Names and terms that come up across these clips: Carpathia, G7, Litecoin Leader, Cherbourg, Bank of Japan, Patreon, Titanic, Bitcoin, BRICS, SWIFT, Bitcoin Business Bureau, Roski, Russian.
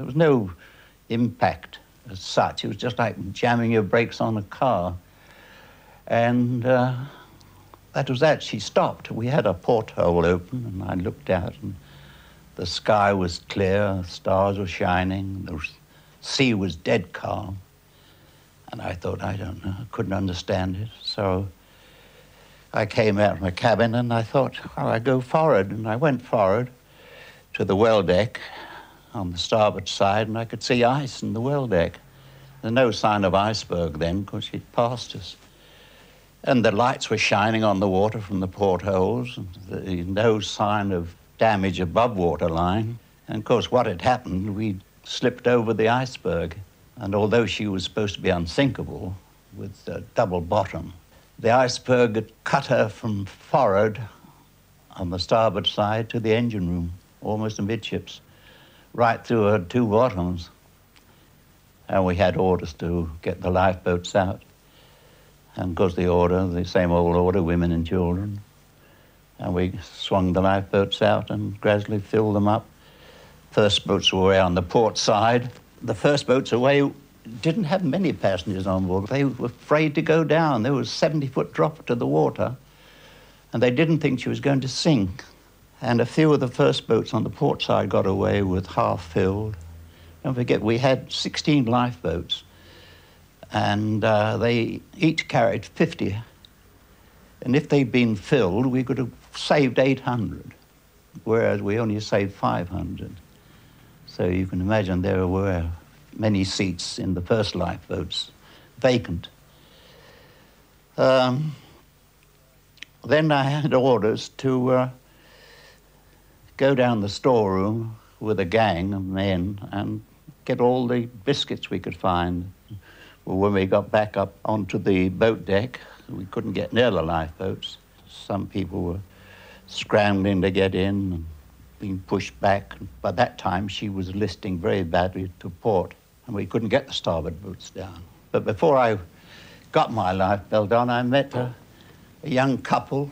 There was no impact as such. It was just like jamming your brakes on a car. And that was that. She stopped. We had a porthole open, and I looked out, and the sky was clear, stars were shining, the sea was dead calm. And I thought, I don't know, I couldn't understand it. So I came out of my cabin, and I thought, well, I go forward. And I went forward to the well deck on the starboard side, and I could see ice in the well deck. There's no sign of iceberg then, because she'd passed us. And the lights were shining on the water from the portholes, and there's no sign of damage above waterline. And of course, what had happened, we'd slipped over the iceberg. And although she was supposed to be unsinkable with a double bottom, the iceberg had cut her from forward on the starboard side to the engine room, almost amidships, right through her two bottoms. And we had orders to get the lifeboats out. And of course the order, the same old order, women and children. And we swung the lifeboats out and gradually filled them up. First boats were away on the port side. The first boats away didn't have many passengers on board. They were afraid to go down. There was a 70-foot drop to the water, and they didn't think she was going to sink. And a few of the first boats on the port side got away with half filled. Don't forget, we had 16 lifeboats, and they each carried 50. And if they'd been filled, we could have saved 800, whereas we only saved 500. So you can imagine there were many seats in the first lifeboats vacant. Then I had orders to go down the storeroom with a gang of men and get all the biscuits we could find. Well, when we got back up onto the boat deck, we couldn't get near the lifeboats. Some people were scrambling to get in and being pushed back. By that time, she was listing very badly to port, and we couldn't get the starboard boats down. But before I got my lifebelt on, I met a young couple,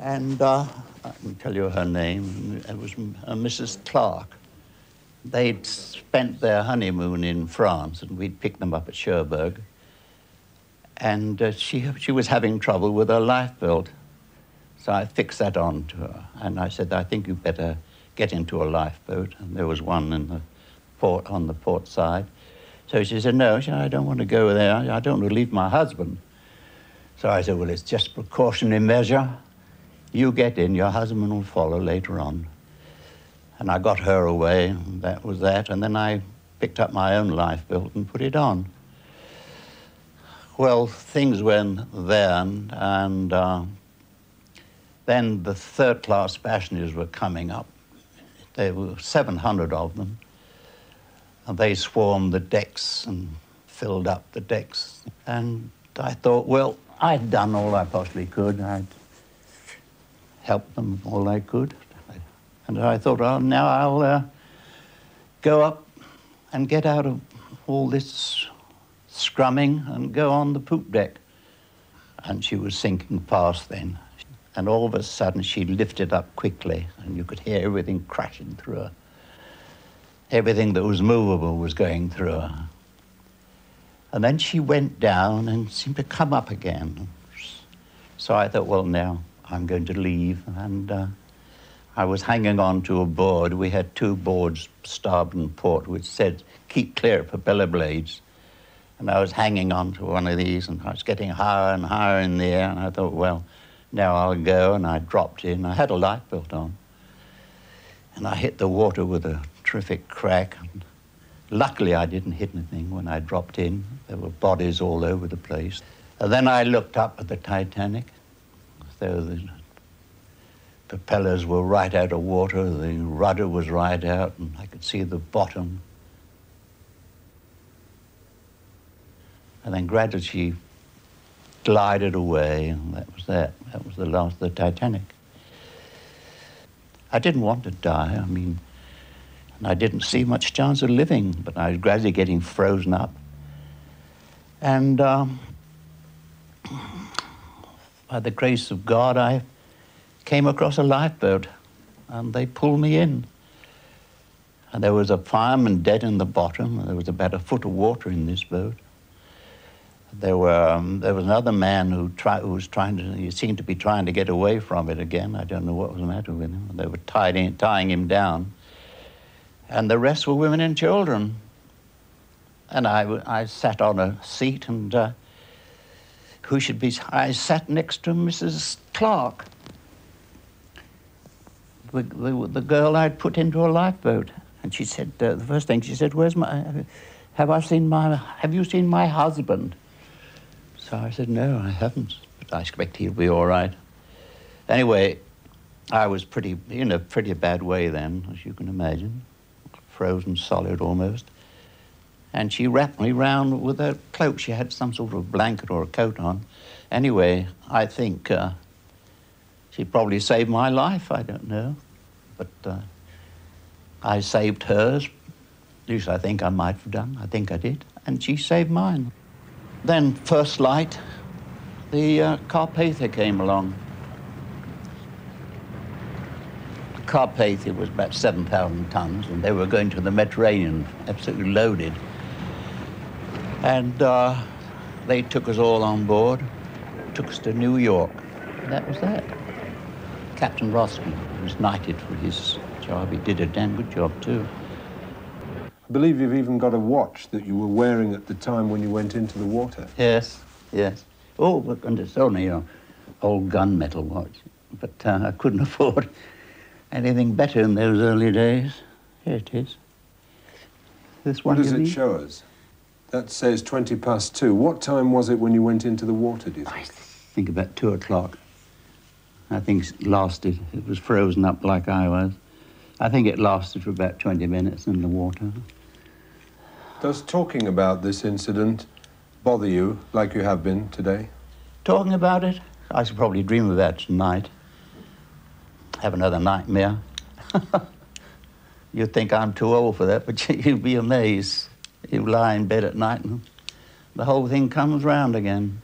and I can tell you her name. It was Mrs. Clark. They'd spent their honeymoon in France, and we'd picked them up at Cherbourg. And she was having trouble with her lifebelt. So I fixed that on to her, and I said, I think you'd better get into a lifeboat. And there was one in the port, on the port side. So she said, no, I don't want to go there. I don't want to leave my husband. So I said, well, it's just a precautionary measure. You get in, your husband will follow later on. And I got her away, and that was that. And then I picked up my own lifebelt and put it on. Well, things went then, and then the third-class passengers were coming up. There were 700 of them, and they swarmed the decks and filled up the decks. And I thought, well, I'd done all I possibly could. I'd helped them all I could. And I thought, oh, now I'll go up and get out of all this scrumming and go on the poop deck. And she was sinking fast then. And all of a sudden, she lifted up quickly, and you could hear everything crashing through her. Everything that was movable was going through her. And then she went down and seemed to come up again. So I thought, well, now I'm going to leave. And I was hanging on to a board. We had two boards, starboard and port, which said, keep clear of propeller blades. And I was hanging on to one of these, and I was getting higher and higher in the air, and I thought, well, now I'll go, and I dropped in. I had a lifebelt on, and I hit the water with a terrific crack. And luckily, I didn't hit anything when I dropped in. There were bodies all over the place. And then I looked up at the Titanic. So the propellers were right out of water, the rudder was right out, and I could see the bottom. And then gradually she glided away, and that was that. That was the last of the Titanic. I didn't want to die, I mean, and I didn't see much chance of living, but I was gradually getting frozen up. And by the grace of God, I came across a lifeboat, and they pulled me in. There was a fireman dead in the bottom. There was about a foot of water in this boat. There was another man who seemed to be trying to get away from it again. I don't know what was the matter with him. They were tying him down. And the rest were women and children. And I sat on a seat, and who should be? I sat next to Mrs. Clark, the girl I'd put into a lifeboat. And she said, the first thing she said, have you seen my husband? So I said, no, I haven't, but I expect he'll be all right. Anyway, I was pretty, in a pretty bad way then, as you can imagine, frozen solid almost. And she wrapped me round with her cloak. She had some sort of blanket or a coat on. Anyway, I think she probably saved my life, I don't know. But I saved hers. At least I think I might have done. I think I did. And she saved mine. Then, first light, the Carpathia came along. The Carpathia was about 7,000 tons, and they were going to the Mediterranean, absolutely loaded. And they took us all on board, took us to New York. And that was that. Captain Roski was knighted for his job. He did a damn good job, too. I believe you've even got a watch that you were wearing at the time when you went into the water. Yes, yes. Oh, and it's only an old gunmetal watch. But I couldn't afford anything better in those early days. Here it is. This one. What does it show us? That says 2:20. What time was it when you went into the water, do you think? I think about 2 o'clock. I think it lasted. It was frozen up like I was. I think it lasted for about 20 minutes in the water. Does talking about this incident bother you like you have been today? Talking about it? I should probably dream of that tonight. Have another nightmare. You'd think I'm too old for that, but you'd be amazed. You lie in bed at night and the whole thing comes round again.